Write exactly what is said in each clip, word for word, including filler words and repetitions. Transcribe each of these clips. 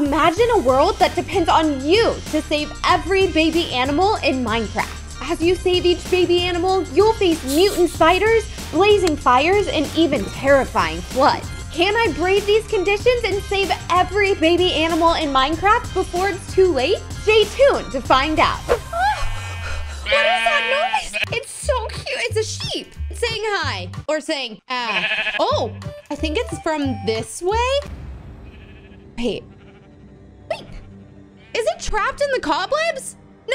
Imagine a world that depends on you to save every baby animal in Minecraft. As you save each baby animal, you'll face mutant spiders, blazing fires, and even terrifying floods. Can I brave these conditions and save every baby animal in Minecraft before it's too late? Stay tuned to find out. What is that noise? It's so cute. It's a sheep saying hi or saying ow. Oh, I think it's from this way. Wait. Wait. Is it trapped in the cobwebs? No!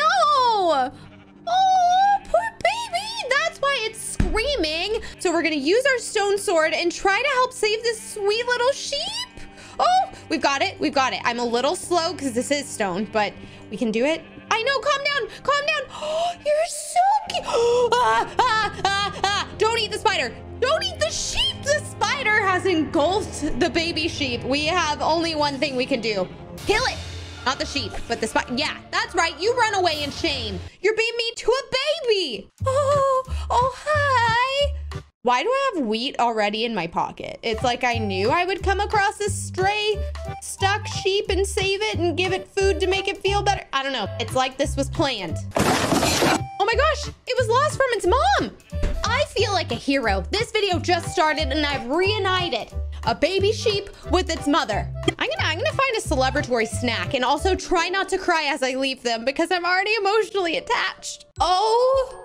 Oh, poor baby! That's why it's screaming. So we're gonna use our stone sword and try to help save this sweet little sheep. Oh, we've got it. We've got it. I'm a little slow because this is stone, but we can do it. I know. Calm down. Calm down. Oh, you're so cute. Ah, ah, ah, ah. Don't eat the spider. Don't eat the sheep. The spider has engulfed the baby sheep. We have only one thing we can do. Kill it. Not the sheep, but the spider. Yeah, that's right. You run away in shame. You're beating me to a baby. Oh, oh, hi. Why do I have wheat already in my pocket? It's like I knew I would come across a stray stuck sheep and save it and give it food to make it feel better. I don't know. It's like this was planned. Oh my gosh, it was lost from its mom. I feel like a hero. This video just started and I've reunited a baby sheep with its mother. I'm gonna, I'm gonna find a celebratory snack and also try not to cry as I leave them because I'm already emotionally attached. Oh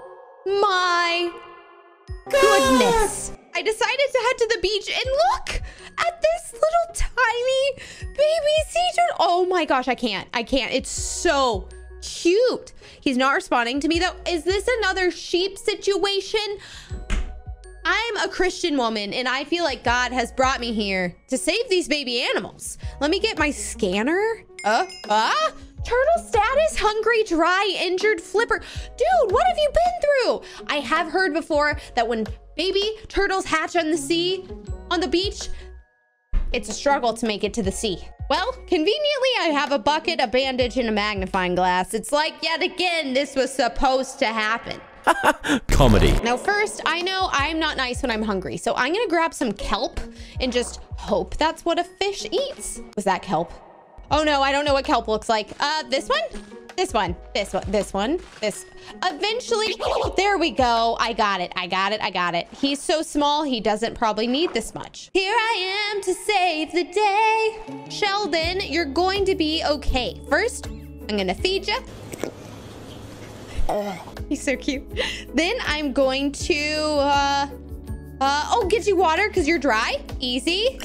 my goodness. I decided to head to the beach and look at this little tiny baby sea turtle. Oh my gosh, I can't, I can't. It's so cute. He's not responding to me though. Is this another sheep situation? I'm a Christian woman and I feel like God has brought me here to save these baby animals. Let me get my scanner. Uh, uh, turtle status, hungry, dry, injured, flipper. Dude, what have you been through? I have heard before that when baby turtles hatch on the sea, on the beach, it's a struggle to make it to the sea. Well, conveniently, I have a bucket, a bandage, and a magnifying glass. It's like, yet again, this was supposed to happen. Comedy. Now, first, I know I'm not nice when I'm hungry, so I'm gonna grab some kelp and just hope that's what a fish eats. Was that kelp? Oh no, I don't know what kelp looks like. Uh, this one? This one, this one, this one, this. Eventually, there we go. I got it, I got it, I got it. He's so small, he doesn't probably need this much. Here I am to save the day. Sheldon, you're going to be okay. First, I'm gonna feed you. He's so cute. Then I'm going to, uh, uh, oh, get you water because you're dry. Easy.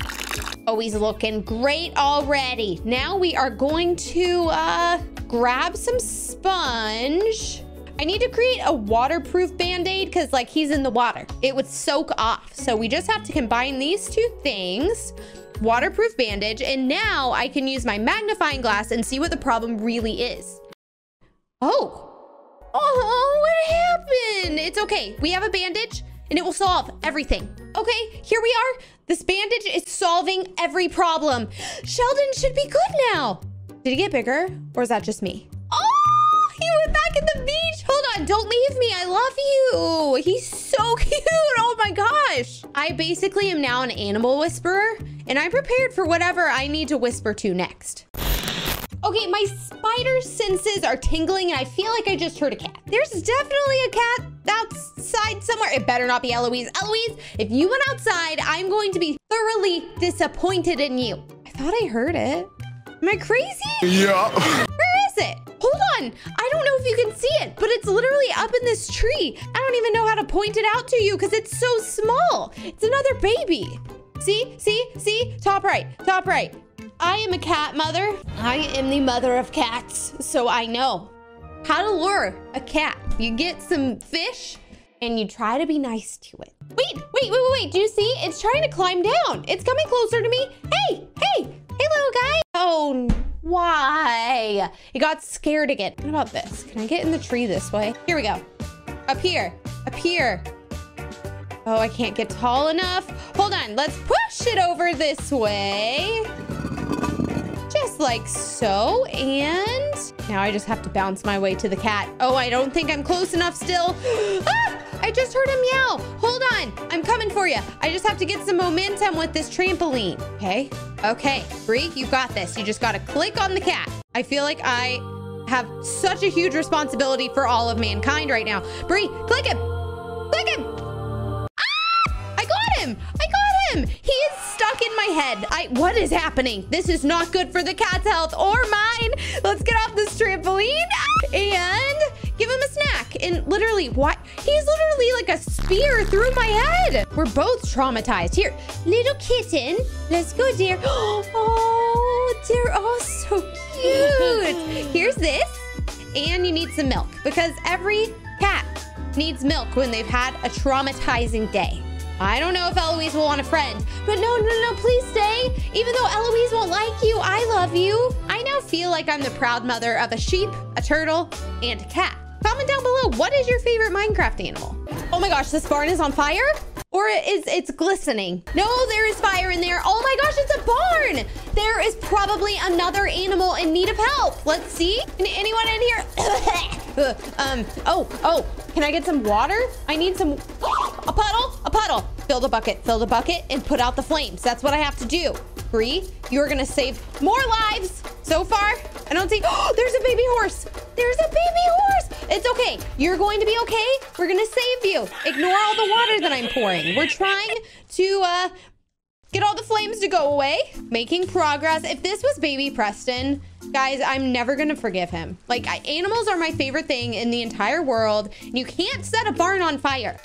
Oh, he's looking great already. Now we are going to uh, grab some sponge. I need to create a waterproof Band-Aid because like he's in the water. It would soak off. So we just have to combine these two things. Waterproof bandage. And now I can use my magnifying glass and see what the problem really is. Oh. Oh, what happened? It's okay. We have a bandage and it will solve everything. Okay, here we are. This bandage is solving every problem. Sheldon should be good now. Did he get bigger or is that just me? Oh, he went back at the beach. Hold on, don't leave me. I love you. He's so cute. Oh my gosh. I basically am now an animal whisperer and I'm prepared for whatever I need to whisper to next. Okay, my spider senses are tingling and I feel like I just heard a cat. There's definitely a cat outside somewhere. It better not be Eloise. Eloise, if you went outside, I'm going to be thoroughly disappointed in you. I thought I heard it. Am I crazy? Yeah. Where is it? Hold on. I don't know if you can see it, but it's literally up in this tree. I don't even know how to point it out to you because it's so small. It's another baby. See, see, see? Top right, top right. I am a cat mother. I am the mother of cats, so I know how to lure a cat. You get some fish and you try to be nice to it. Wait, wait, wait, wait, wait. Do you see? It's trying to climb down. It's coming closer to me. Hey, hey, hey, little guy. Oh, why? It got scared again. What about this? Can I get in the tree this way? Here we go. Up here, up here. Oh, I can't get tall enough. Hold on, let's push it over this way. Just like so, and now I just have to bounce my way to the cat. Oh, I don't think I'm close enough still. Ah, I just heard him yell. Hold on, I'm coming for you. I just have to get some momentum with this trampoline. Okay, Okay, Bree, you got this. You just gotta click on the cat. I feel like I have such a huge responsibility for all of mankind right now. Bree, click him! Click him! Ah! I got him! I got him! He is stuck in my head. I, what is happening? This is not good for the cat's health or mine. Let's get off this trampoline and give him a snack. And literally, what? He's literally like a spear through my head. We're both traumatized. Here, little kitten. Let's go, dear. Oh, they're all so cute. Here's this. And you need some milk because every cat needs milk when they've had a traumatizing day. I don't know if Eloise will want a friend, but no, no, no, please stay. Even though Eloise won't like you, I love you. I now feel like I'm the proud mother of a sheep, a turtle, and a cat. Comment down below, what is your favorite Minecraft animal? Oh my gosh, this barn is on fire? Or it is, it's glistening. No, there is fire in there. Oh my gosh, it's a barn. There is probably another animal in need of help. Let's see. Anyone in here? um, oh, oh, can I get some water? I need some, a puddle, a puddle. Fill the bucket, fill the bucket, and put out the flames. That's what I have to do. Bree, you're gonna save more lives. So far, I don't see, oh, there's a baby horse. There's a baby horse. It's okay. You're going to be okay. We're going to save you. Ignore all the water that I'm pouring. We're trying to uh, get all the flames to go away. Making progress. If this was baby Preston, guys, I'm never going to forgive him. Like, I, animals are my favorite thing in the entire world. And you can't set a barn on fire.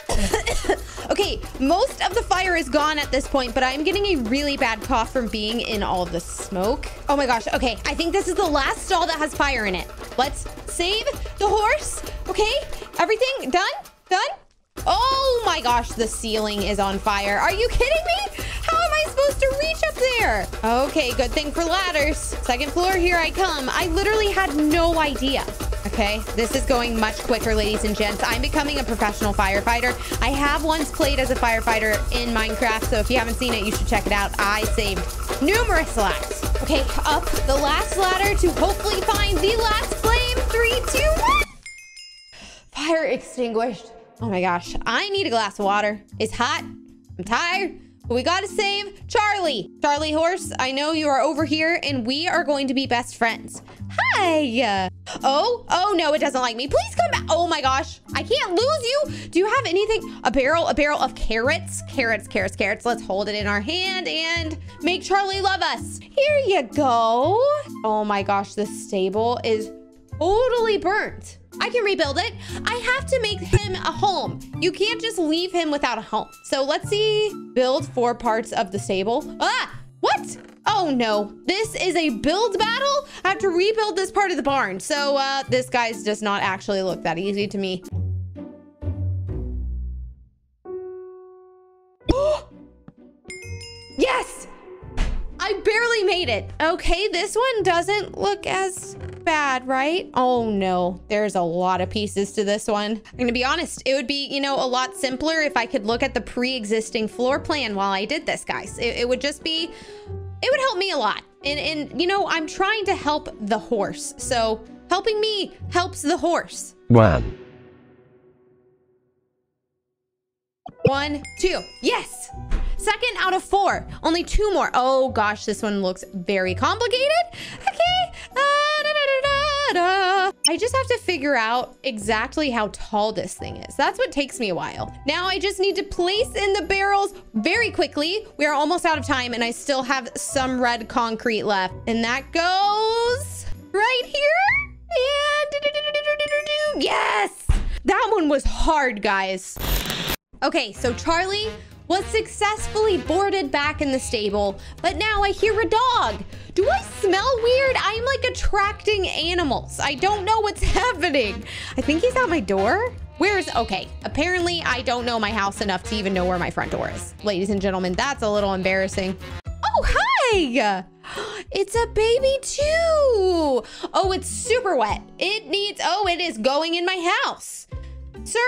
Okay, most of the fire is gone at this point, but I'm getting a really bad cough from being in all the smoke. Oh my gosh. Okay, I think this is the last stall that has fire in it. Let's save the horse. Okay, everything done? Done? Oh my gosh, the ceiling is on fire. Are you kidding me? How am I supposed to reach up there? Okay, good thing for ladders. Second floor, here I come. I literally had no idea. Okay, this is going much quicker, ladies and gents. I'm becoming a professional firefighter. I have once played as a firefighter in Minecraft, so if you haven't seen it, you should check it out. I saved numerous lives. Okay, up the last ladder to hopefully find the last flame. Three, two, one. Fire extinguished. Oh my gosh, I need a glass of water. It's hot, I'm tired, but we gotta save Charlie. Charlie Horse, I know you are over here and we are going to be best friends. Hi. Oh, oh no, it doesn't like me. Please come back. Oh my gosh, I can't lose you. Do you have anything? A barrel, a barrel of carrots, carrots, carrots, carrots. Let's hold it in our hand and make Charlie love us. Here you go. Oh my gosh, the stable is totally burnt. I can rebuild it. I have to make him a home. You can't just leave him without a home. So let's see. Build four parts of the stable. Ah, what? Oh no, this is a build battle. I have to rebuild this part of the barn. So uh, this guy's does not actually look that easy to me. Yes, I barely made it. Okay, this one doesn't look as bad, right? Oh no, there's a lot of pieces to this one. I'm gonna be honest, it would be, you know, a lot simpler if I could look at the pre-existing floor plan while I did this, guys. It, it would just be, it would help me a lot. And, and, you know, I'm trying to help the horse. So helping me helps the horse. Wow. One, two, yes. Second out of four, only two more. Oh gosh, this one looks very complicated. Okay. Uh, I just have to figure out exactly how tall this thing is. That's what takes me a while. Now I just need to place in the barrels very quickly. We are almost out of time and I still have some red concrete left. And that goes right here. And yes, that one was hard, guys. Okay, so Charlie was successfully boarded back in the stable, but now I hear a dog. Do I smell weird? I'm like attracting animals. I don't know what's happening. I think he's at my door. Where's, okay, apparently I don't know my house enough to even know where my front door is. Ladies and gentlemen, that's a little embarrassing. Oh, hi. It's a baby too. Oh, it's super wet. It needs, oh, it is going in my house. Sir,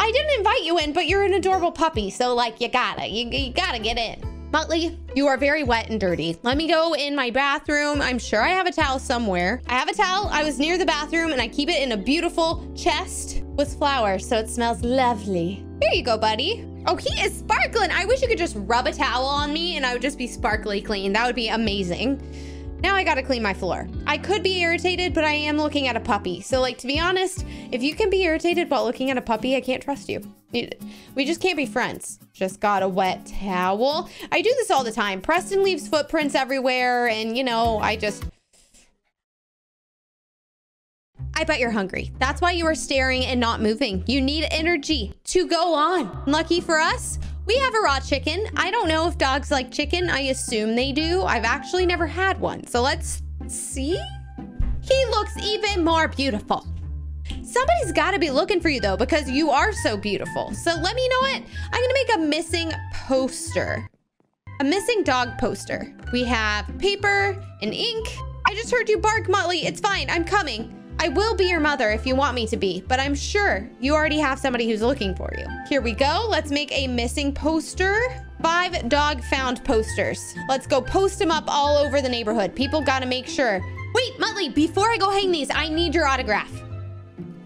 I didn't invite you in, but you're an adorable puppy. So like, you gotta, you, you gotta get in. Muttley, you are very wet and dirty. Let me go in my bathroom. I'm sure I have a towel somewhere. I have a towel. I was near the bathroom and I keep it in a beautiful chest with flowers. So it smells lovely. Here you go, buddy. Oh, he is sparkling. I wish you could just rub a towel on me and I would just be sparkly clean. That would be amazing. Now I gotta clean my floor. I could be irritated, but I am looking at a puppy. So like, to be honest, if you can be irritated while looking at a puppy, I can't trust you. We just can't be friends. Just got a wet towel. I do this all the time. Preston leaves footprints everywhere and, you know, I just... I bet you're hungry. That's why you are staring and not moving. You need energy to go on. Lucky for us, we have a raw chicken. I don't know if dogs like chicken. I assume they do. I've actually never had one. So let's see. He looks even more beautiful. Somebody's got to be looking for you though, because you are so beautiful. So let me know it. I'm going to make a missing poster. A missing dog poster. We have paper and ink. I just heard you bark, Muttley. It's fine. I'm coming. I will be your mother if you want me to be, but I'm sure you already have somebody who's looking for you. Here we go. Let's make a missing poster. Five dog found posters. Let's go post them up all over the neighborhood. People got to make sure. Wait, Muttley, before I go hang these, I need your autograph.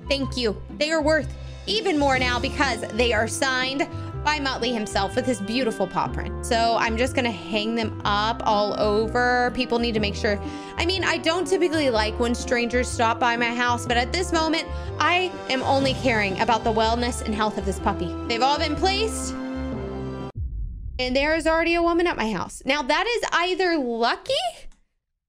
Thank you. They are worth even more now because they are signed by Muttley himself with his beautiful paw print. So I'm just gonna hang them up all over. People need to make sure. I mean, I don't typically like when strangers stop by my house, but at this moment, I am only caring about the wellness and health of this puppy. They've all been placed. And there is already a woman at my house. Now that is either lucky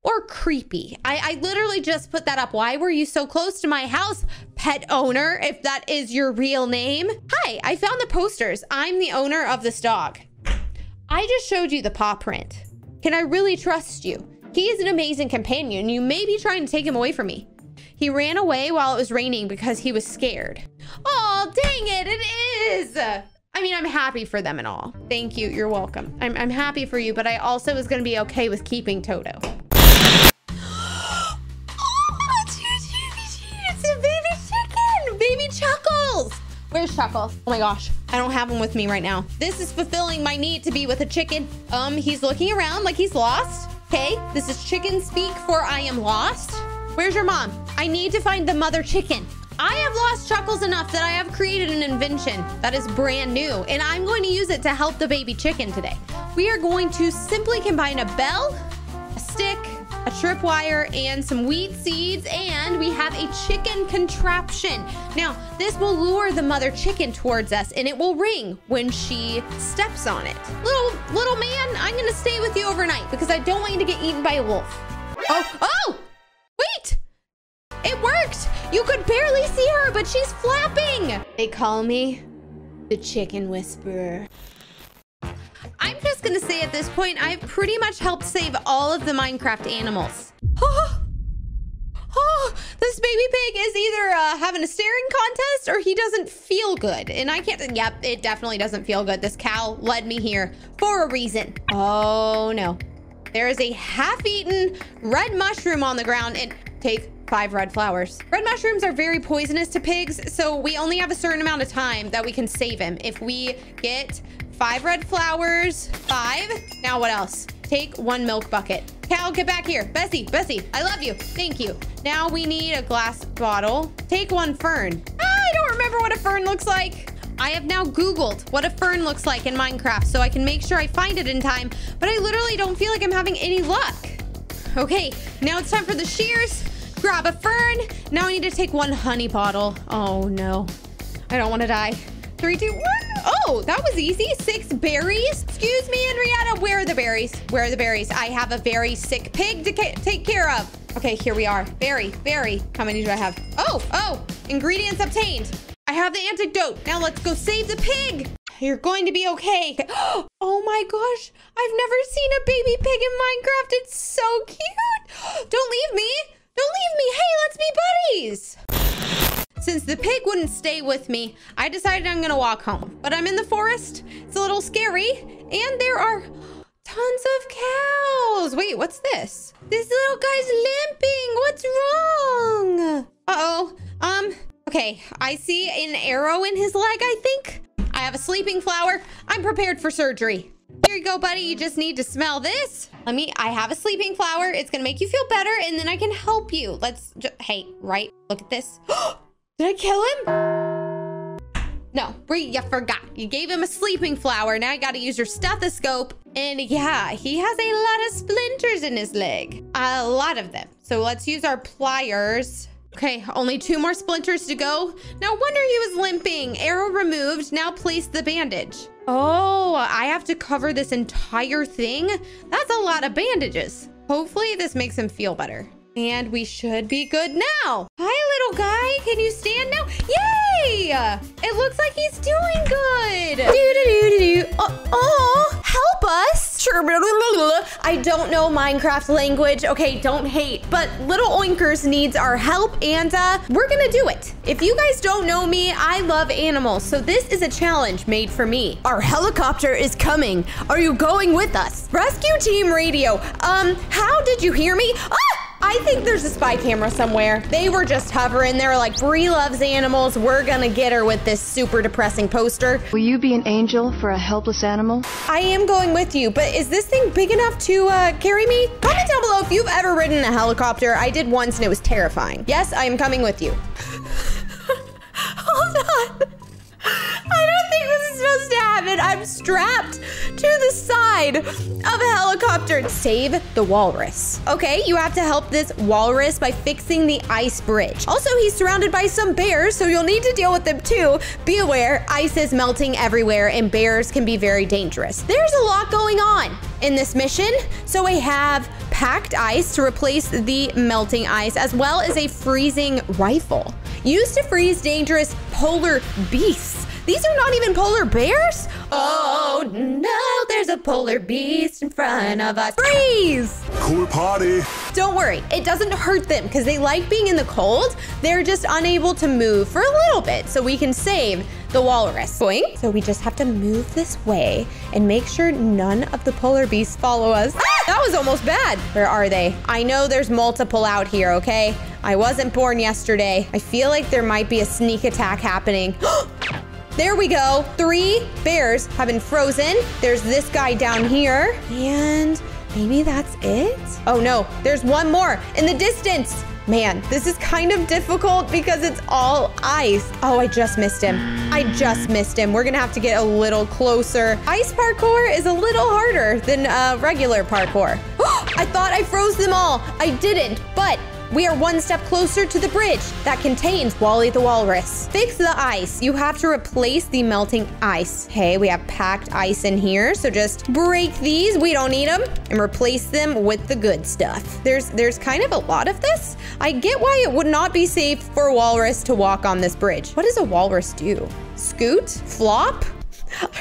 or creepy. I, I literally just put that up. Why were you so close to my house, pet owner, if that is your real name? Hi, I found the posters. I'm the owner of this dog. I just showed you the paw print. Can I really trust you? He is an amazing companion. You may be trying to take him away from me. He ran away while it was raining because he was scared. Oh, dang it, it is. I mean, I'm happy for them and all. Thank you, you're welcome. I'm, I'm happy for you, but I also was gonna be okay with keeping Toto. Chuckles! Where's Chuckles? Oh my gosh, I don't have him with me right now. This is fulfilling my need to be with a chicken. Um, he's looking around like he's lost. Okay, this is chicken speak for I am lost. Where's your mom? I need to find the mother chicken. I have lost Chuckles enough that I have created an invention that is brand new, and I'm going to use it to help the baby chicken today. We are going to simply combine a bell, a stick, a tripwire, and some wheat seeds, and we have a chicken contraption. Now, this will lure the mother chicken towards us, and it will ring when she steps on it. Little, little man, I'm gonna stay with you overnight because I don't want you to get eaten by a wolf. Oh, oh, wait, it worked. You could barely see her, but she's flapping. They call me the Chicken Whisperer. I'm just gonna say at this point, I've pretty much helped save all of the Minecraft animals. Oh, oh, this baby pig is either uh, having a staring contest or he doesn't feel good. And I can't, yep, it definitely doesn't feel good. This cow led me here for a reason. Oh no, there is a half-eaten red mushroom on the ground, and take five red flowers. Red mushrooms are very poisonous to pigs, so we only have a certain amount of time that we can save him. If we get Five red flowers, five. Now what else? Take one milk bucket. Cow, get back here. Bessie, Bessie, I love you. Thank you. Now we need a glass bottle. Take one fern. I don't remember what a fern looks like. I have now Googled what a fern looks like in Minecraft so I can make sure I find it in time, but I literally don't feel like I'm having any luck. Okay, now it's time for the shears. Grab a fern. Now I need to take one honey bottle. Oh no, I don't want to die. Three, two, one. Oh, that was easy. Six berries. Excuse me, Adriana. Where are the berries? Where are the berries? I have a very sick pig to ca take care of. Okay, here we are. Berry, berry. How many do I have? Oh, oh, ingredients obtained. I have the antidote. Now let's go save the pig. You're going to be okay. Oh my gosh. I've never seen a baby pig in Minecraft. It's so cute. Don't leave me. Don't leave me. Hey, let's be buddies. Since the pig wouldn't stay with me, I decided I'm gonna walk home. But I'm in the forest, it's a little scary, and there are tons of cows. Wait, what's this? This little guy's limping, what's wrong? Uh-oh, um, okay, I see an arrow in his leg, I think. I have a sleeping flower, I'm prepared for surgery. Here you go, buddy, you just need to smell this. Let me, I have a sleeping flower, it's gonna make you feel better, and then I can help you. Let's, just, hey, right, look at this. Did I kill him? No, Bree, you forgot. You gave him a sleeping flower. Now you gotta use your stethoscope. And yeah, he has a lot of splinters in his leg. A lot of them. So let's use our pliers. Okay, only two more splinters to go. No wonder he was limping. Arrow removed. Now place the bandage. Oh, I have to cover this entire thing? That's a lot of bandages. Hopefully this makes him feel better. And we should be good now. Hi, little guy. Can you stand now? Yay! It looks like he's doing good. Do-do-do-do-do. Oh, oh, help us. I don't know Minecraft language. Okay, don't hate. But Little Oinkers needs our help, and uh, we're going to do it. If you guys don't know me, I love animals. So this is a challenge made for me. Our helicopter is coming. Are you going with us? Rescue Team Radio. Um, how did you hear me? Ah! I think there's a spy camera somewhere. They were just hovering there like, Bree loves animals. We're gonna get her with this super depressing poster. Will you be an angel for a helpless animal? I am going with you, but is this thing big enough to uh, carry me? Comment down below if you've ever ridden a helicopter. I did once and it was terrifying. Yes, I am coming with you. Hold on. I don't think this is supposed to happen. I'm strapped to the side of a helicopter. Save the walrus. Okay, you have to help this walrus by fixing the ice bridge. Also, he's surrounded by some bears, so you'll need to deal with them too. Be aware, ice is melting everywhere and bears can be very dangerous. There's a lot going on in this mission, so I have packed ice to replace the melting ice, as well as a freezing rifle used to freeze dangerous polar beasts. These are not even polar bears? Oh no, there's a polar beast in front of us. Freeze! Cool party. Don't worry, it doesn't hurt them because they like being in the cold. They're just unable to move for a little bit, so we can save the walrus. Boing. So we just have to move this way and make sure none of the polar beasts follow us. Ah, that was almost bad. Where are they? I know there's multiple out here, okay? I wasn't born yesterday. I feel like there might be a sneak attack happening. There we go. Three bears have been frozen. There's this guy down here. And maybe that's it? Oh no, there's one more in the distance. Man, this is kind of difficult because it's all ice. Oh, I just missed him. I just missed him. We're gonna have to get a little closer. Ice parkour is a little harder than uh, regular parkour. I thought I froze them all. I didn't, but we are one step closer to the bridge that contains Wally the Walrus. Fix the ice. You have to replace the melting ice. Okay, we have packed ice in here, so just break these. We don't need them, and replace them with the good stuff. There's there's kind of a lot of this. I get why it would not be safe for a walrus to walk on this bridge. What does a walrus do? Scoot? Flop?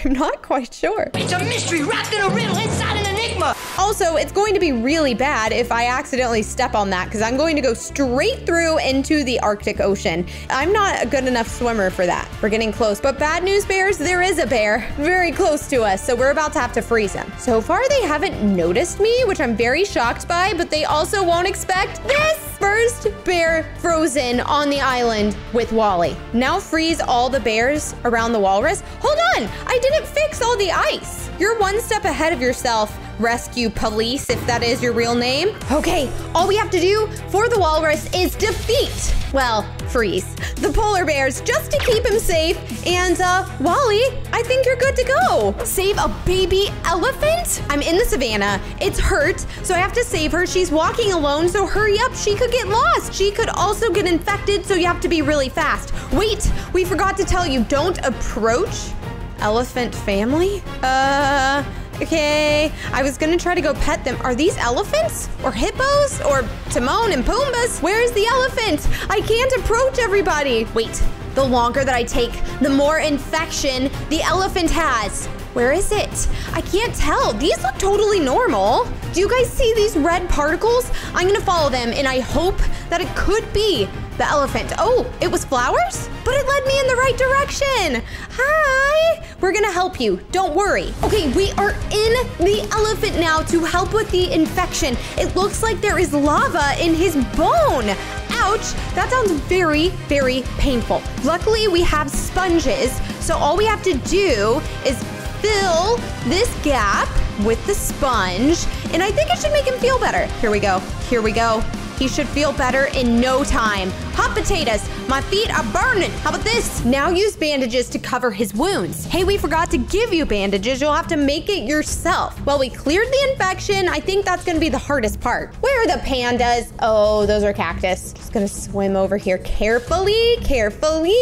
I'm not quite sure. It's a mystery wrapped in a riddle inside an enigma. Also, it's going to be really bad if I accidentally step on that because I'm going to go straight through into the Arctic Ocean. I'm not a good enough swimmer for that. We're getting close, but bad news bears, there is a bear very close to us, so we're about to have to freeze him. So far, they haven't noticed me, which I'm very shocked by, but they also won't expect this. First bear frozen on the island with Wally. Now freeze all the bears around the walrus. Hold on, I didn't fix all the ice. You're one step ahead of yourself, Rescue Police, if that is your real name. Okay, all we have to do for the walrus is defeat, well, freeze, the polar bears just to keep him safe. And uh, Wally, I think you're good to go. Save a baby elephant? I'm in the savannah, it's hurt, so I have to save her. She's walking alone, so hurry up, she could get lost. She could also get infected, so you have to be really fast. Wait, we forgot to tell you, don't approach elephant family? Uh, okay. I was gonna try to go pet them. Are these elephants or hippos or Timon and Pumbas? Where's the elephant? I can't approach everybody. Wait, the longer that I take, the more infection the elephant has. Where is it? I can't tell. These look totally normal. Do you guys see these red particles? I'm gonna follow them and I hope that it could be the elephant. Oh, it was flowers? But it led me in the right direction. Hi, we're gonna help you. Don't worry. Okay, we are in the elephant now to help with the infection. It looks like there is lava in his bone. Ouch, that sounds very, very painful. Luckily, we have sponges. So all we have to do is fill this gap with the sponge. And I think it should make him feel better. Here we go, here we go. He should feel better in no time. Hot potatoes, my feet are burning. How about this? Now use bandages to cover his wounds. Hey, we forgot to give you bandages. You'll have to make it yourself. Well, we cleared the infection. I think that's gonna be the hardest part. Where are the pandas? Oh, those are cactus. Just gonna swim over here carefully, carefully.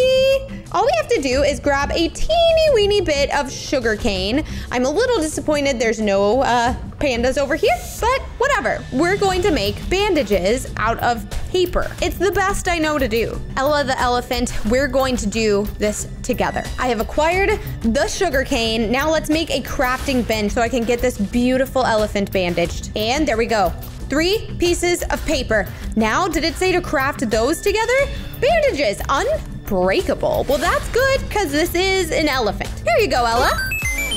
All we have to do is grab a teeny weeny bit of sugar cane. I'm a little disappointed there's no uh, pandas over here, but whatever. We're going to make bandages out of paper. It's the best I know to do. Ella the elephant, we're going to do this together. I have acquired the sugar cane. Now let's make a crafting bench so I can get this beautiful elephant bandaged. And there we go. Three pieces of paper. Now, did it say to craft those together? Bandages, unbreakable. Well, that's good, because this is an elephant. Here you go, Ella.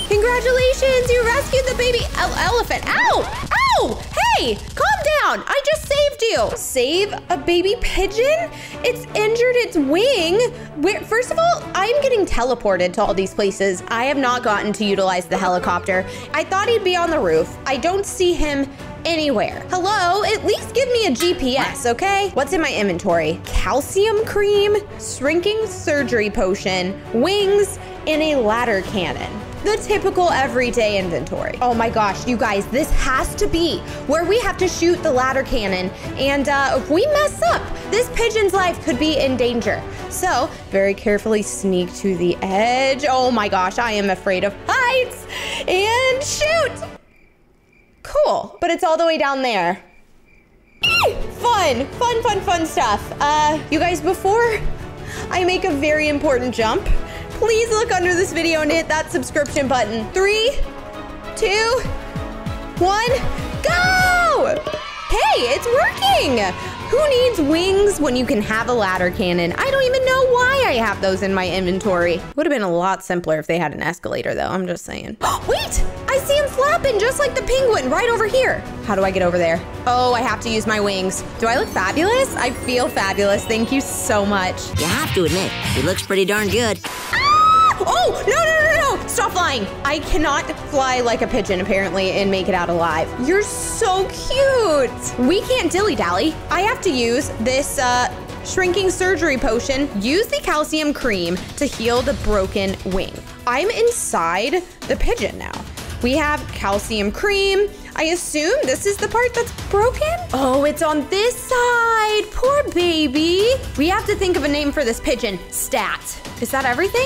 Congratulations, you rescued the baby ele- elephant. Ow, ow, hey, calm down. I just saved you. Save a baby pigeon? It's injured its wing. Where, first of all, I'm getting teleported to all these places. I have not gotten to utilize the helicopter. I thought he'd be on the roof. I don't see him anywhere. Hello, at least give me a G P S, okay? What's in my inventory? Calcium cream, shrinking surgery potion, wings, and a ladder cannon. The typical everyday inventory. Oh my gosh, you guys, this has to be where we have to shoot the ladder cannon. And uh, if we mess up, this pigeon's life could be in danger. So very carefully sneak to the edge. Oh my gosh, I am afraid of heights. And shoot. Cool, but it's all the way down there. Eee! Fun, fun, fun, fun stuff. Uh, you guys, before I make a very important jump, please look under this video and hit that subscription button. Three, two, one, go! Hey, it's working! Who needs wings when you can have a ladder cannon? I don't even know why I have those in my inventory. Would have been a lot simpler if they had an escalator though, I'm just saying. Wait, I see him flapping just like the penguin right over here. How do I get over there? Oh, I have to use my wings. Do I look fabulous? I feel fabulous, thank you so much. You have to admit, he looks pretty darn good. Oh, no, no, no, no, stop flying. I cannot fly like a pigeon, apparently, and make it out alive. You're so cute. We can't dilly-dally. I have to use this uh, shrinking surgery potion. Use the calcium cream to heal the broken wing. I'm inside the pigeon now. We have calcium cream. I assume this is the part that's broken? Oh, it's on this side. Poor baby. We have to think of a name for this pigeon. Stat. Is that everything?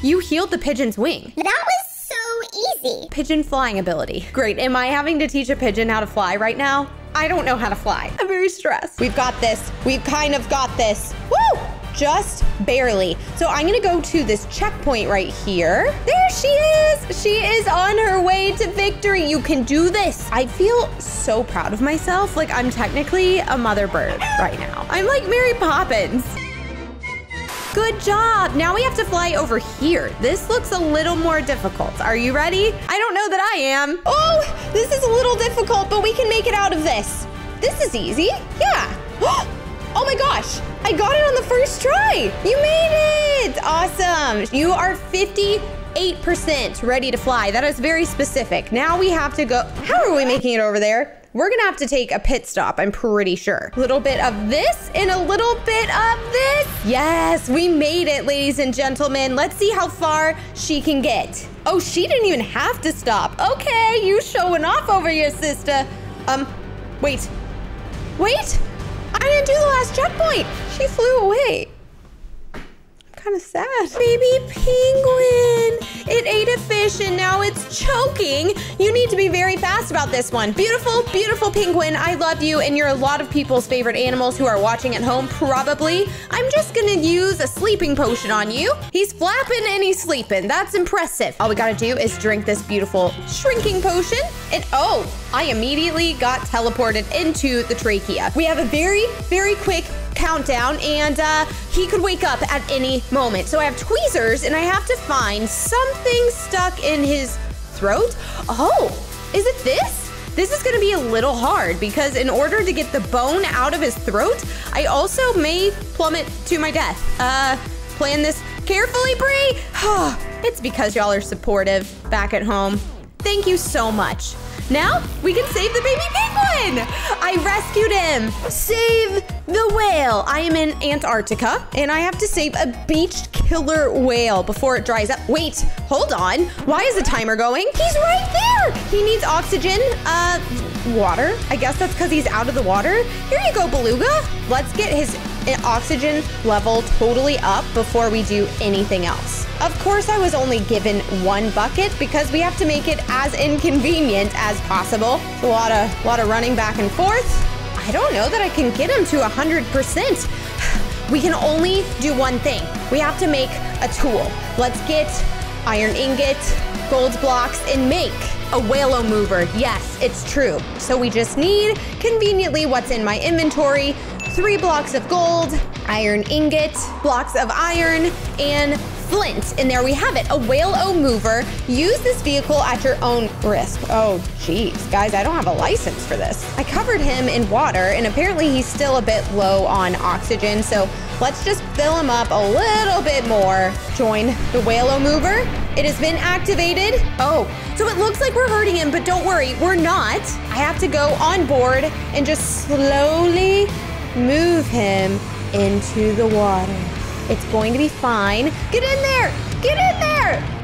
You healed the pigeon's wing. That was so easy. Pigeon flying ability. Great. Am I having to teach a pigeon how to fly right now? I don't know how to fly. I'm very stressed. We've got this. We've kind of got this. Woo! Just barely. So I'm gonna go to this checkpoint right here. There she is. She is on her way to victory. You can do this. I feel so proud of myself. Like I'm technically a mother bird right now. I'm like Mary Poppins. Good job. Now we have to fly over here. This looks a little more difficult. Are you ready? I don't know that I am. Oh, this is a little difficult, but we can make it out of this. This is easy. Yeah. Oh my gosh, I got it on the first try. You made it. Awesome. You are fifty-eight percent ready to fly. That is very specific. Now we have to go. How are we making it over there? We're gonna have to take a pit stop, I'm pretty sure. A little bit of this and a little bit of this. Yes, we made it, ladies and gentlemen. Let's see how far she can get. Oh, she didn't even have to stop. Okay, you showing off over here, sister. Um, wait, wait. I didn't do the last checkpoint. She flew away. I'm kind of sad. Baby penguin. It ate a fish and now it's choking. You need to be very fast about this one. Beautiful, beautiful penguin. I love you and you're a lot of people's favorite animals who are watching at home, probably. I'm just gonna use a sleeping potion on you. He's flapping and he's sleeping. That's impressive. All we gotta do is drink this beautiful shrinking potion and oh, I immediately got teleported into the trachea. We have a very, very quick countdown and uh, he could wake up at any moment. So I have tweezers and I have to find something stuck in his throat. Oh, is it this? This is gonna be a little hard because in order to get the bone out of his throat, I also may plummet to my death. Uh, plan this carefully, Bree. It's because y'all are supportive back at home. Thank you so much. Now we can save the baby penguin! I rescued him! Save the whale! I am in Antarctica, and I have to save a beached killer whale before it dries up. Wait, hold on. Why is the timer going? He's right there! He needs oxygen. Uh, water. I guess that's because he's out of the water. Here you go, Beluga. Let's get his oxygen level totally up before we do anything else. Of course, I was only given one bucket because we have to make it as inconvenient as possible. It's a lot of, lot of running back and forth. I don't know that I can get him to one hundred percent. We can only do one thing. We have to make a tool. Let's get iron ingot, gold blocks, and make a whale-o mover. Yes, it's true. So we just need, conveniently, what's in my inventory. Three blocks of gold, iron ingot, blocks of iron, and flint. And there we have it, a whale-o mover. Use this vehicle at your own risk. Oh, geez, guys, I don't have a license for this. I covered him in water, and apparently he's still a bit low on oxygen, so let's just fill him up a little bit more. Join the whale-o mover. It has been activated. Oh, so it looks like we're hurting him, but don't worry, we're not. I have to go on board and just slowly move him into the water. It's going to be fine. Get in there! Get in there!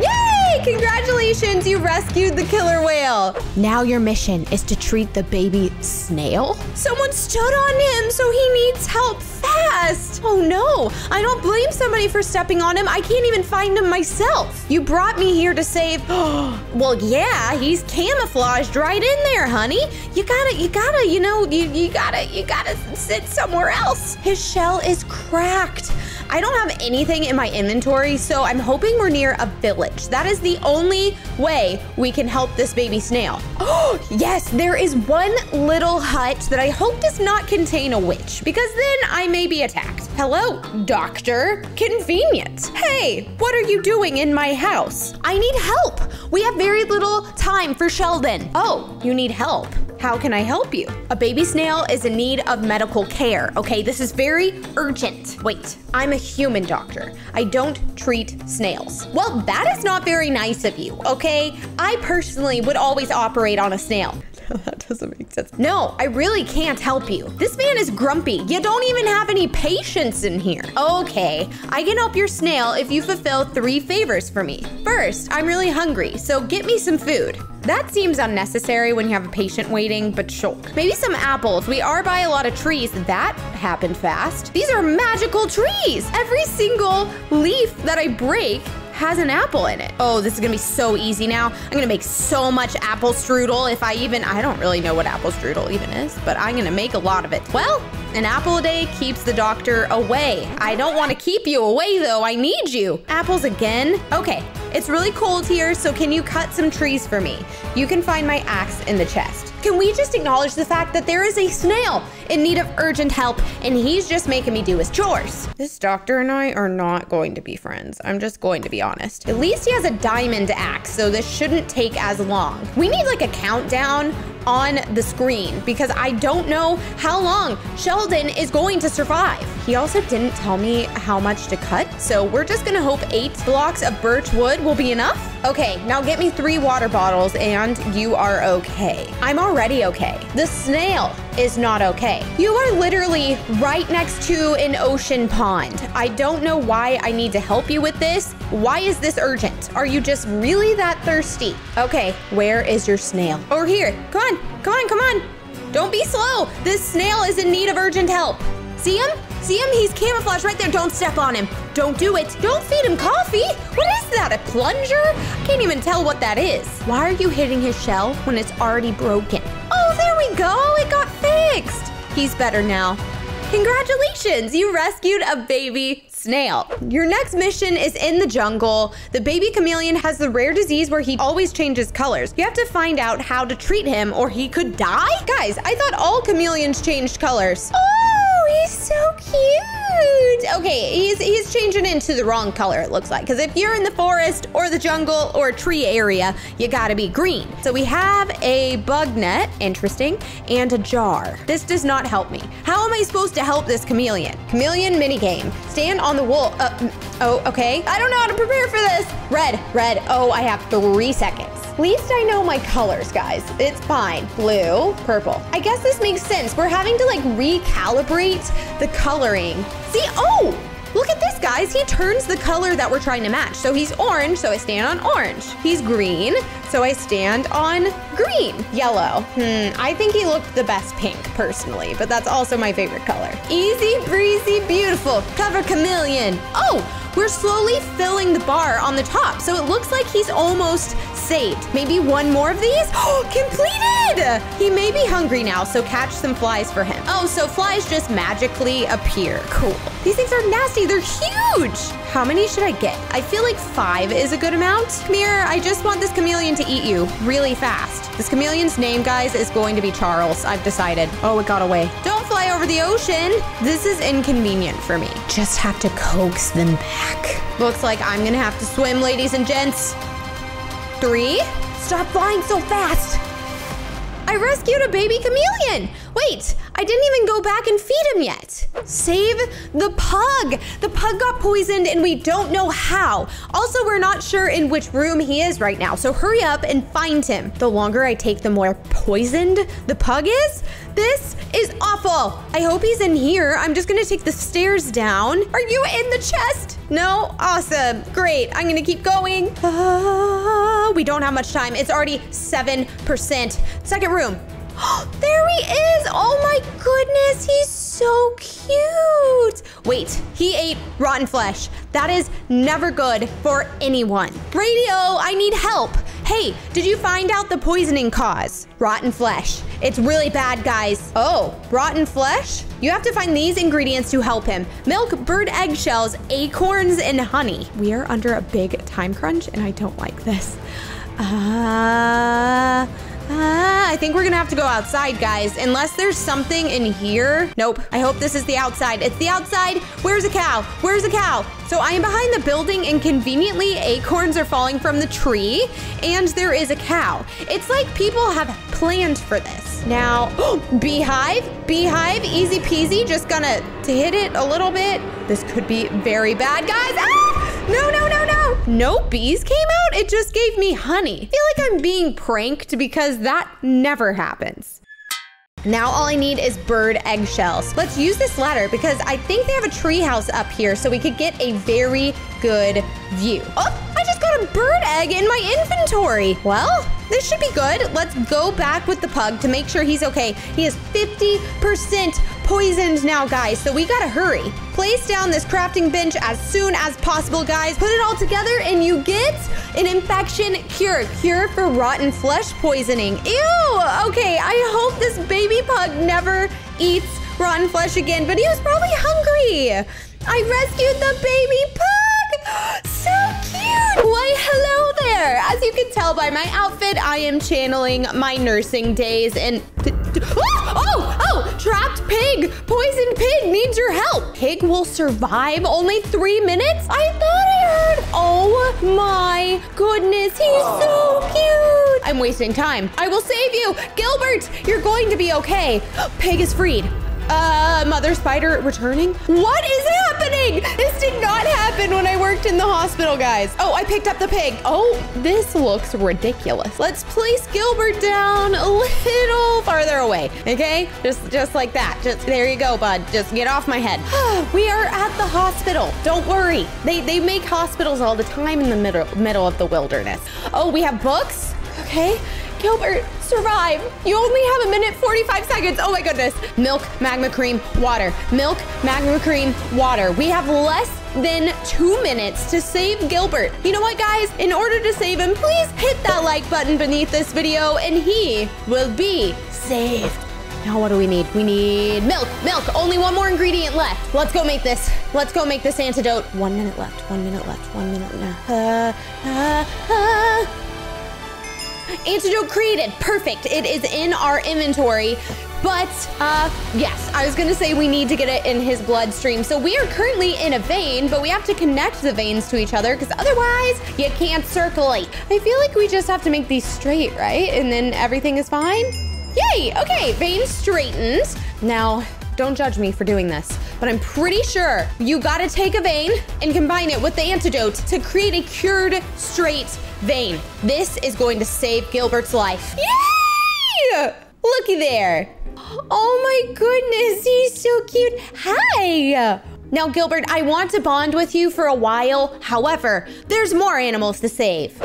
Yay! Congratulations, you rescued the killer whale. Now your mission is to treat the baby snail? Someone stood on him, so he needs help fast. Oh no, I don't blame somebody for stepping on him. I can't even find him myself. You brought me here to save, well, yeah, he's camouflaged right in there, honey. You gotta, you gotta, you know, you, you gotta, you gotta sit somewhere else. His shell is cracked. I don't have anything in my inventory, so I'm hoping we're near a village. That is the only way we can help this baby snail. Oh, yes, there is one little hut that I hope does not contain a witch, because then I may be attacked. Hello, doctor. Convenient. Hey, what are you doing in my house? I need help. We have very little time for Sheldon. Oh, you need help. How can I help you? A baby snail is in need of medical care, okay? This is very urgent. Wait, I'm a human doctor. I don't treat snails. Well, that is not very nice of you, okay? I personally would always operate on a snail. That doesn't make sense. No, I really can't help you. This man is grumpy. You don't even have any patience in here. Okay, I can help your snail if you fulfill three favors for me. First, I'm really hungry, so get me some food. That seems unnecessary when you have a patient waiting, but sure. Maybe some apples. We are by a lot of trees. That happened fast. These are magical trees. Every single leaf that I break has an apple in it. Oh, this is gonna be so easy now. I'm gonna make so much apple strudel if I even, I don't really know what apple strudel even is, but I'm gonna make a lot of it. Well, an apple a day keeps the doctor away. I don't wanna keep you away though, I need you. Apples again? Okay, it's really cold here, so can you cut some trees for me? You can find my axe in the chest. Can we just acknowledge the fact that there is a snail in need of urgent help, and he's just making me do his chores? This doctor and I are not going to be friends. I'm just going to be honest. At least he has a diamond axe, so this shouldn't take as long. We need like a countdown on the screen because I don't know how long Sheldon is going to survive. He also didn't tell me how much to cut, so we're just gonna hope eight blocks of birch wood will be enough. Okay, now get me three water bottles and you are okay. I'm already okay. The snail is not okay. You are literally right next to an ocean pond. I don't know why I need to help you with this. Why is this urgent? Are you just really that thirsty? Okay, where is your snail? Over here, come on, come on, come on. Don't be slow. This snail is in need of urgent help. See him? See him? He's camouflaged right there. Don't step on him. Don't do it. Don't feed him coffee. What is that, a plunger? I can't even tell what that is. Why are you hitting his shell when it's already broken? Oh, there we go. It got fixed. He's better now. Congratulations, you rescued a baby snail. Your next mission is in the jungle. The baby chameleon has the rare disease where he always changes colors. You have to find out how to treat him or he could die? Guys, I thought all chameleons changed colors. Oh, he's so cute. Okay, he's, he's changing into the wrong color, it looks like. Because if you're in the forest or the jungle or tree area, you gotta be green. So we have a bug net, interesting, and a jar. This does not help me. How am I supposed to help this chameleon? Chameleon minigame. Stand on the wool. Uh, oh, okay. I don't know how to prepare for this. Red, red. Oh, I have three seconds. At least I know my colors, guys. It's fine. Blue, purple. I guess this makes sense. We're having to like recalibrate the coloring. See, oh, look at this, guys. He turns the color that we're trying to match. So he's orange, so I stand on orange. He's green, so I stand on green. Yellow. Hmm, I think he looked the best pink, personally, but that's also my favorite color. Easy, breezy, beautiful. Cover chameleon. Oh, we're slowly filling the bar on the top, so it looks like he's almost saved. Maybe one more of these? Oh, completed! He may be hungry now, so catch some flies for him. Oh, so flies just magically appear. Cool. These things are nasty. They're huge! How many should I get? I feel like five is a good amount. Come here, I just want this chameleon to eat you really fast. This chameleon's name, guys, is going to be Charles. I've decided. Oh, it got away. Don't fly over the ocean. This is inconvenient for me. Just have to coax them back. Looks like I'm gonna have to swim, ladies and gents. Three. Stop flying so fast. I rescued a baby chameleon. Wait, I didn't even go back and feed him yet. Save the pug. The pug got poisoned and we don't know how. Also, we're not sure in which room he is right now, so hurry up and find him. The longer I take, the more poisoned the pug is. This is awful. I hope he's in here. I'm just gonna take the stairs down. Are you in the chest? No? Awesome. Great. I'm gonna keep going. Uh, we don't have much time. It's already seven percent. Second room. There he is! Oh my goodness, he's so cute! Wait, he ate rotten flesh. That is never good for anyone. Radio, I need help. Hey, did you find out the poisoning cause? Rotten flesh. It's really bad, guys. Oh, rotten flesh? You have to find these ingredients to help him. Milk, bird eggshells, acorns, and honey. We are under a big time crunch, and I don't like this. Uh... Ah, I think we're gonna have to go outside, guys, unless there's something in here. Nope, I hope this is the outside. It's the outside. Where's a cow? Where's a cow? So I am behind the building and conveniently acorns are falling from the tree and there is a cow. It's like people have planned for this. Now, oh, beehive, beehive, easy peasy, just gonna to hit it a little bit. This could be very bad, guys. Ah! No, no, no, no. No bees came out, it just gave me honey. I feel like I'm being pranked because that never happens. Now all I need is bird eggshells. Let's use this ladder because I think they have a tree house up here so we could get a very good view. Oh, I just got a bird egg in my inventory. Well, this should be good. Let's go back with the pug to make sure he's okay. He is fifty percent poisoned now, guys, so we gotta hurry. Place down this crafting bench as soon as possible, guys. Put it all together and you get an infection cure. Cure for rotten flesh poisoning. Ew! Okay, I hope this baby pug never eats rotten flesh again, but he was probably hungry. I rescued the baby pug! So cute! Why, hello there! As you can tell by my outfit, I am channeling my nursing days and... Oh! Oh! Trapped pig! Poisoned pig needs your help! Pig will survive only three minutes? I thought I heard... Oh my goodness, he's so cute! I'm wasting time. I will save you! Gilbert, you're going to be okay. Pig is freed. Uh, mother spider returning? What is happening? This did not happen when I worked in the hospital, guys. Oh, I picked up the pig. Oh, this looks ridiculous. Let's place Gilbert down a little farther away, okay? Just just like that. Just there you go, bud. Just get off my head. We are at the hospital. Don't worry. They they make hospitals all the time in the middle middle of the wilderness. Oh, we have books? Okay. Gilbert, survive. You only have a minute, forty-five seconds. Oh my goodness. Milk, magma cream, water. Milk, magma cream, water. We have less than two minutes to save Gilbert. You know what, guys? In order to save him, please hit that like button beneath this video and he will be saved. Now what do we need? We need milk, milk. Only one more ingredient left. Let's go make this. Let's go make this antidote. One minute left, one minute left, one minute left. Uh, uh, uh. Antidote created, perfect. It is in our inventory, but uh, yes, I was gonna say we need to get it in his bloodstream. So we are currently in a vein, but we have to connect the veins to each other because otherwise you can't circulate. I feel like we just have to make these straight, right? And then everything is fine. Yay, okay, veins straightened. Now, Don't judge me for doing this, but I'm pretty sure you gotta take a vein and combine it with the antidote to create a cured straight vein. This is going to save Gilbert's life. Yay! Looky there. Oh my goodness, he's so cute. Hi. Now, Gilbert, I want to bond with you for a while. However, there's more animals to save.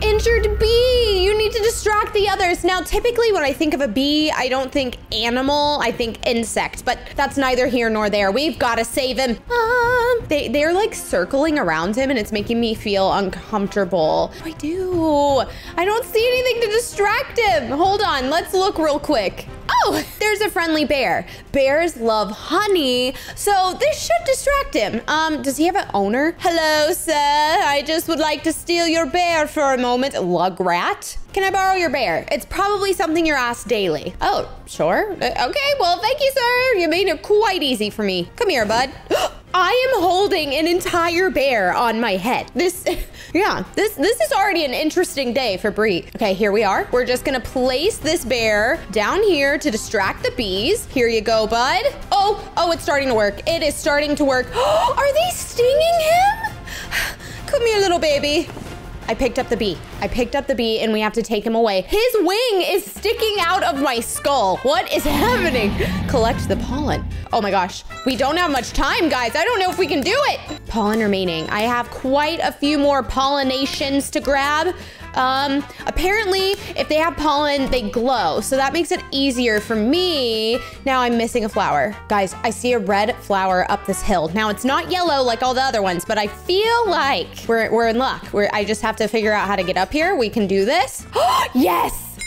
Injured bee, you need to distract the others. Now, typically when I think of a bee, I don't think animal, I think insect, but that's neither here nor there. We've got to save him. Um, they, they're like circling around him and it's making me feel uncomfortable. What do I do? I don't see anything to distract him. Hold on, let's look real quick. Oh, there's a friendly bear. Bears love honey, so this should distract him. Um, does he have an owner? Hello, sir. I just would like to steal your bear for a moment. Lugrat? Can I borrow your bear? It's probably something you're asked daily. Oh, sure. Okay, well, thank you, sir. You made it quite easy for me. Come here, bud. I am holding an entire bear on my head. This, yeah, this this is already an interesting day for Bree. Okay, here we are. We're just gonna place this bear down here to distract the bees. Here you go, bud. Oh, oh, it's starting to work. It is starting to work. Are they stinging him? Come here, little baby. I picked up the bee. I picked up the bee and we have to take him away. His wing is sticking out of my skull. What is happening? Collect the pollen. Oh my gosh, we don't have much time, guys. I don't know if we can do it. Pollen remaining. I have quite a few more pollinations to grab. Um, apparently, if they have pollen, they glow. So that makes it easier for me. Now I'm missing a flower. Guys, I see a red flower up this hill. Now it's not yellow like all the other ones, but I feel like we're, we're in luck. We're, I just have to figure out how to get up here. We can do this. Yes!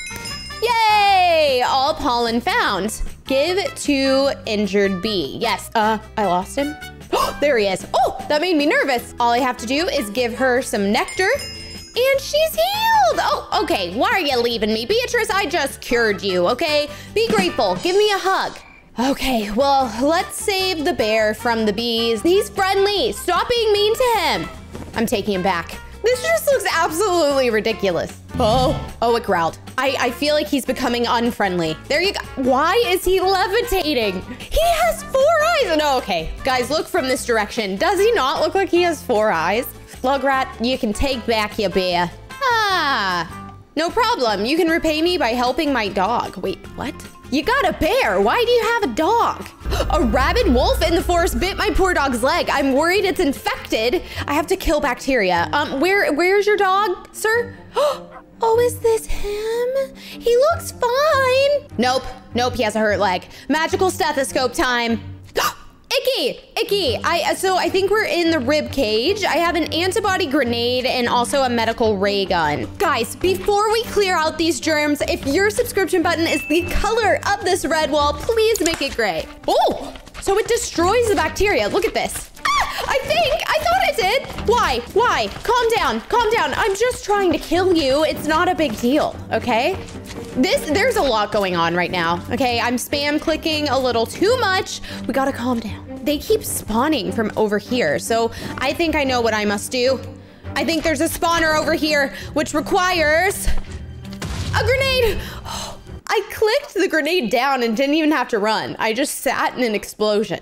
Yay! All pollen found. Give to injured bee. Yes. Uh, I lost him. There he is. Oh, that made me nervous. All I have to do is give her some nectar. And she's healed. Oh, okay. Why are you leaving me? Beatrice, I just cured you, okay? Be grateful. Give me a hug. Okay, well, let's save the bear from the bees. He's friendly. Stop being mean to him. I'm taking him back. This just looks absolutely ridiculous. Oh, oh, it growled. I, I feel like he's becoming unfriendly. There you go. Why is he levitating? He has four eyes. No, okay. Guys, look from this direction. Does he not look like he has four eyes? Lugrat, you can take back your bear. Ah, no problem. You can repay me by helping my dog. Wait, what? You got a bear. Why do you have a dog? A rabid wolf in the forest bit my poor dog's leg. I'm worried it's infected. I have to kill bacteria. Um, where, where's your dog, sir? Oh, is this him? He looks fine. Nope, nope, he has a hurt leg. Magical stethoscope time. Icky, icky. I, so I think we're in the rib cage. I have an antibody grenade and also a medical ray gun. Guys, before we clear out these germs, if your subscription button is the color of this red wall, please make it gray. Oh, so it destroys the bacteria. Look at this. Ah, I think, I thought it did. Why, why? Calm down, calm down. I'm just trying to kill you. It's not a big deal, okay? This, there's a lot going on right now, okay? I'm spam clicking a little too much. We gotta calm down. They keep spawning from over here, so I think I know what I must do. I think there's a spawner over here, which requires a grenade. Oh, I clicked the grenade down and didn't even have to run. I just sat in an explosion.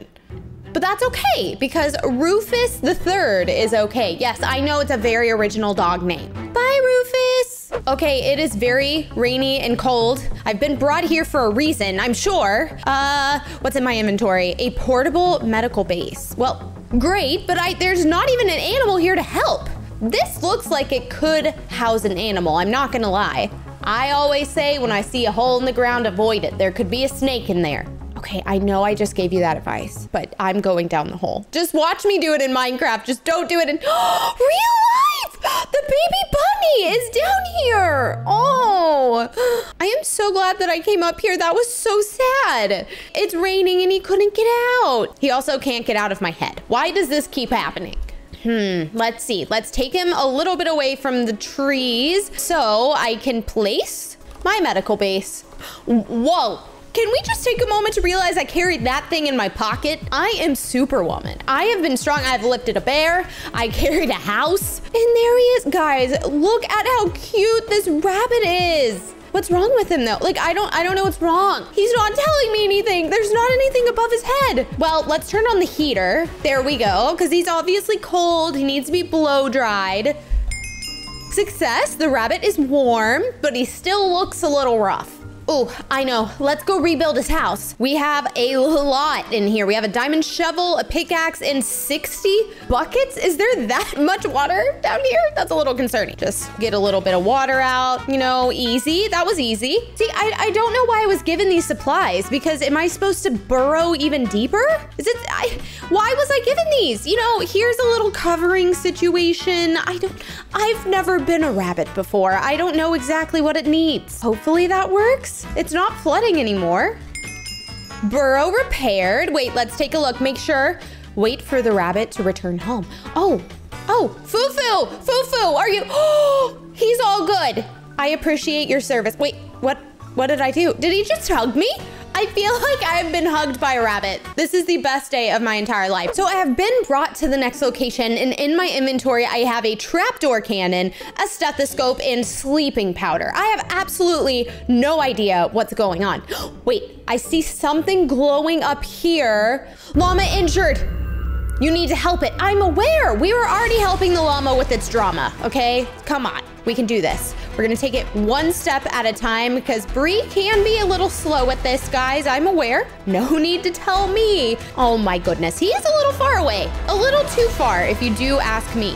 But that's okay, because Rufus the Third is okay. Yes, I know it's a very original dog name. Bye, Rufus. Okay, it is very rainy and cold. I've been brought here for a reason, I'm sure. Uh, what's in my inventory? A portable medical base. Well, great, but I, there's not even an animal here to help. This looks like it could house an animal, I'm not gonna lie. I always say when I see a hole in the ground, avoid it. There could be a snake in there. Okay, I know I just gave you that advice, but I'm going down the hole. Just watch me do it in Minecraft. Just don't do it in real life. The baby bunny is down here. Oh, I am so glad that I came up here. That was so sad. It's raining and he couldn't get out. He also can't get out of my head. Why does this keep happening? Hmm, let's see. Let's take him a little bit away from the trees so I can place my medical base. Whoa. Can we just take a moment to realize I carried that thing in my pocket? I am Superwoman. I have been strong. I've lifted a bear. I carried a house. And there he is. Guys, look at how cute this rabbit is. What's wrong with him though? Like, I don't, I don't know what's wrong. He's not telling me anything. There's not anything above his head. Well, let's turn on the heater. There we go, because he's obviously cold. He needs to be blow dried. Success, the rabbit is warm, but he still looks a little rough. Oh, I know. Let's go rebuild his house. We have a lot in here. We have a diamond shovel, a pickaxe, and sixty buckets. Is there that much water down here? That's a little concerning. Just get a little bit of water out, you know, easy. That was easy. See, I, I don't know why I was given these supplies, because am I supposed to burrow even deeper? Is it, I, why was I given these? You know, here's a little covering situation. I don't, I've never been a rabbit before. I don't know exactly what it needs. Hopefully that works. It's not flooding anymore. Burrow repaired. Wait, let's take a look. Make sure. Wait for the rabbit to return home. Oh, oh, Fufu, Fufu, are you? Oh, he's all good. I appreciate your service. Wait, what, what did I do? Did he just hug me? I feel like I've been hugged by a rabbit. This is the best day of my entire life. So I have been brought to the next location, and in my inventory, I have a trapdoor cannon, a stethoscope, and sleeping powder. I have absolutely no idea what's going on. Wait, I see something glowing up here. Llama injured. You need to help it. I'm aware. We were already helping the llama with its drama, okay? Come on, we can do this. We're gonna take it one step at a time because Bree can be a little slow at this, guys. I'm aware. No need to tell me. Oh my goodness, he is a little far away. A little too far if you do ask me.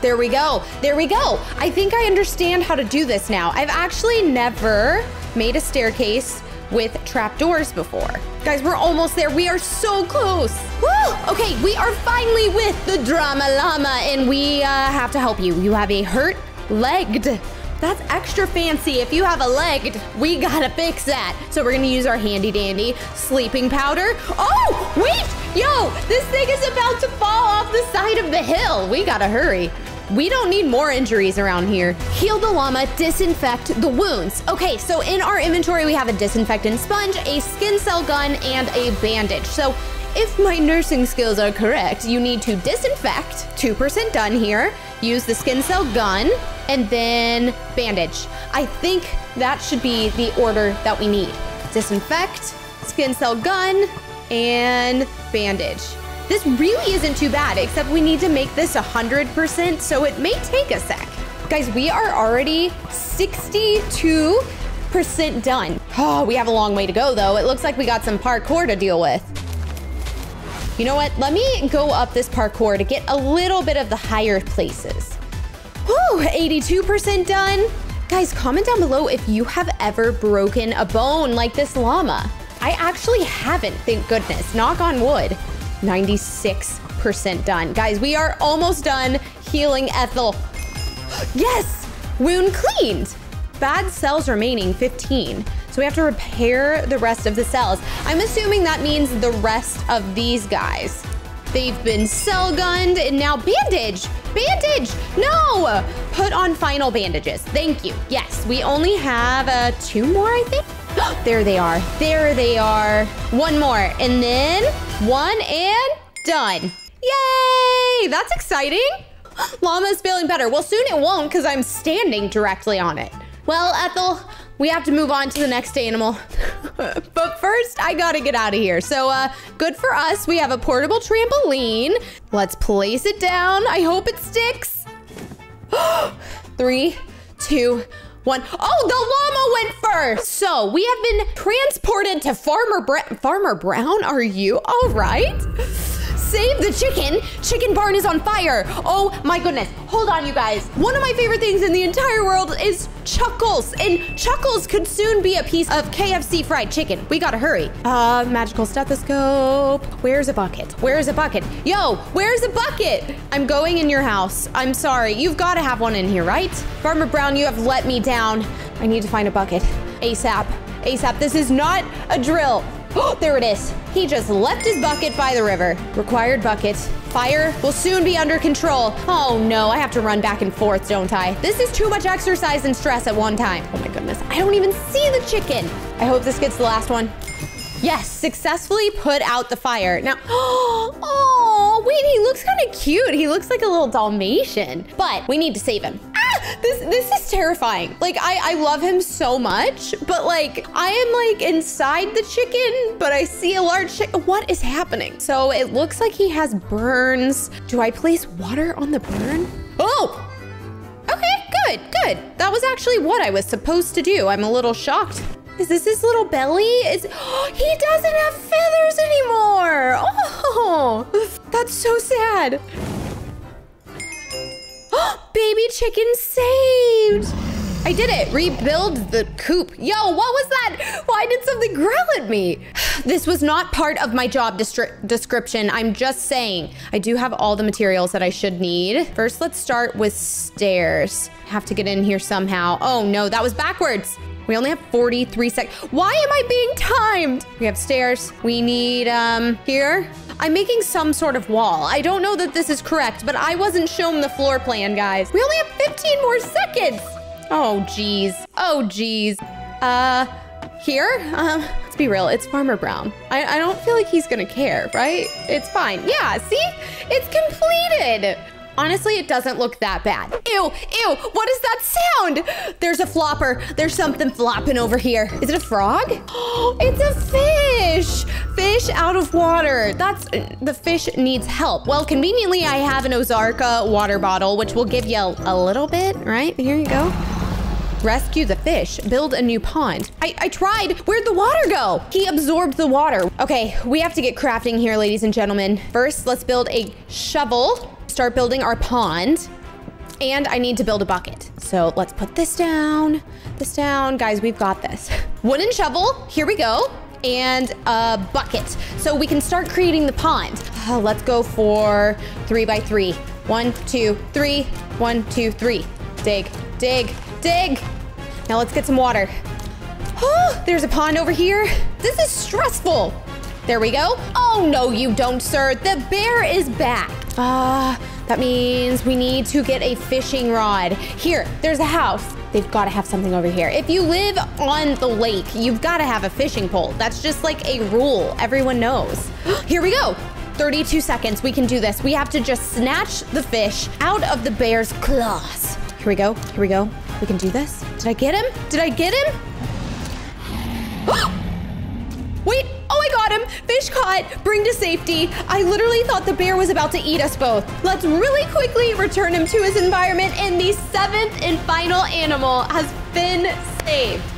There we go, there we go. I think I understand how to do this now. I've actually never made a staircase with trapdoors before. Guys, we're almost there. We are so close. Woo! Okay, we are finally with the drama llama and we uh, have to help you. You have a hurt legged. That's extra fancy. If you have a leg, we gotta fix that. So we're gonna use our handy dandy sleeping powder. Oh, wait, yo, this thing is about to fall off the side of the hill. We gotta hurry. We don't need more injuries around here. Heal the llama, disinfect the wounds. Okay, so in our inventory, we have a disinfectant sponge, a skin cell gun, and a bandage. So if my nursing skills are correct, you need to disinfect, two percent done here, use the skin cell gun, and then bandage. I think that should be the order that we need. Disinfect, skin cell gun, and bandage. This really isn't too bad, except we need to make this one hundred percent, so it may take a sec. Guys, we are already sixty-two percent done. Oh, we have a long way to go though. It looks like we got some parkour to deal with. You know what? Let me go up this parkour to get a little bit of the higher places. Whew, eighty-two percent done. Guys, comment down below if you have ever broken a bone like this llama. I actually haven't, thank goodness. Knock on wood. ninety-six percent done. Guys, we are almost done healing Ethel. Yes! Wound cleaned. Bad cells remaining, fifteen. So we have to repair the rest of the cells. I'm assuming that means the rest of these guys. They've been cell gunned and now bandage, bandage, no! Put on final bandages, thank you. Yes, we only have uh, two more, I think. There they are, there they are. One more, and then one and done. Yay, that's exciting. Llama's feeling better. Well, soon it won't because I'm standing directly on it. Well, Ethel, we have to move on to the next animal. But first, I gotta get out of here. So uh, good for us. We have a portable trampoline. Let's place it down. I hope it sticks. Three, two, one. Oh, the llama went first. So we have been transported to Farmer Brown. Farmer Brown, are you all right? Save the chicken. Chicken barn is on fire. Oh my goodness. Hold on, you guys. One of my favorite things in the entire world is Chuckles, and Chuckles could soon be a piece of K F C fried chicken. We gotta hurry. Uh, magical stethoscope. Where's a bucket? Where's a bucket? Yo, where's a bucket? I'm going in your house. I'm sorry. You've gotta have one in here, right? Farmer Brown, you have let me down. I need to find a bucket. ASAP. ASAP. This is not a drill. Oh, there it is. He just left his bucket by the river. Required bucket. Fire will soon be under control. Oh no, I have to run back and forth, don't I? This is too much exercise and stress at one time. Oh my goodness, I don't even see the chicken. I hope this gets the last one. Yes, successfully put out the fire. Now, oh, wait, he looks kind of cute. He looks like a little Dalmatian, but we need to save him. Ah, This this is terrifying. Like, I, I love him so much, but like, I am like inside the chicken, but I see a large chicken. What is happening? So it looks like he has burns. Do I place water on the burn? Oh! Okay, good, good. That was actually what I was supposed to do. I'm a little shocked. Is this his little belly? Is oh, he doesn't have feathers anymore. Oh, that's so sad. Oh, baby chicken saved. I did it. Rebuild the coop. Yo, what was that? Why did something growl at me? This was not part of my job description. I'm just saying. I do have all the materials that I should need. First, let's start with stairs. I have to get in here somehow. Oh no, that was backwards. We only have forty-three seconds. Why am I being timed? We have stairs. We need, um, here. I'm making some sort of wall. I don't know that this is correct, but I wasn't shown the floor plan, guys. We only have fifteen more seconds. Oh, geez. Oh, geez. Uh, here? Um, let's be real. It's Farmer Brown. I, I don't feel like he's gonna care, right? It's fine. Yeah, see? It's completed. Honestly, it doesn't look that bad. Ew, ew, what is that sound? There's a flopper. There's something flopping over here. Is it a frog? It's a fish. Fish out of water. That's, the fish needs help. Well, conveniently, I have an Ozarka water bottle, which will give you a, a little bit, right? Here you go. Rescue the fish, build a new pond. I, I tried, where'd the water go? He absorbed the water. Okay, we have to get crafting here, ladies and gentlemen. First, let's build a shovel. Start building our pond, and I need to build a bucket. So let's put this down, this down. Guys, we've got this. Wooden shovel, here we go, and a bucket. So we can start creating the pond. Oh, let's go for three by three. One, two, three. One, two, three. Dig, dig, dig. Now let's get some water. Oh, there's a pond over here. This is stressful. There we go. Oh, no, you don't, sir. The bear is back. Ah, uh, that means we need to get a fishing rod. Here, there's a house. They've got to have something over here. If you live on the lake, you've got to have a fishing pole. That's just like a rule. Everyone knows. Here we go. thirty-two seconds. We can do this. We have to just snatch the fish out of the bear's claws. Here we go. Here we go. We can do this. Did I get him? Did I get him? Wait. Oh, I got him. Fish caught. Bring to safety. I literally thought the bear was about to eat us both. Let's really quickly return him to his environment, and the seventh and final animal has been saved.